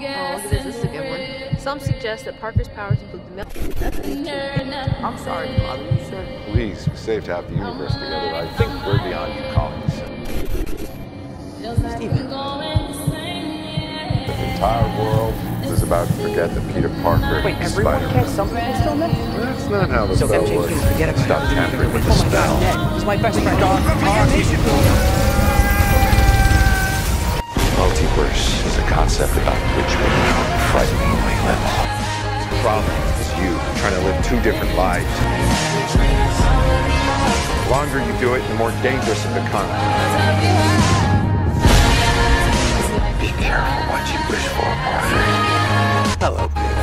Oh, this is a good one. Some suggest that Parker's powers include the milk. I'm sorry, Father. You said please, we saved half the universe together. I think we're beyond your colonies. Stephen. The entire world is about to forget that Peter Parker is Spider-Man. Wait, everyone can't still miss? That's not how the spell works. Stop tampering with the spell. Oh my God, Ned, he's my best friend. Multiverse is a concept about which we know frighteningly little. The problem is you trying to live two different lives. The longer you do it, the more dangerous it becomes. Be careful what you wish for, Parker. Hello, Peter.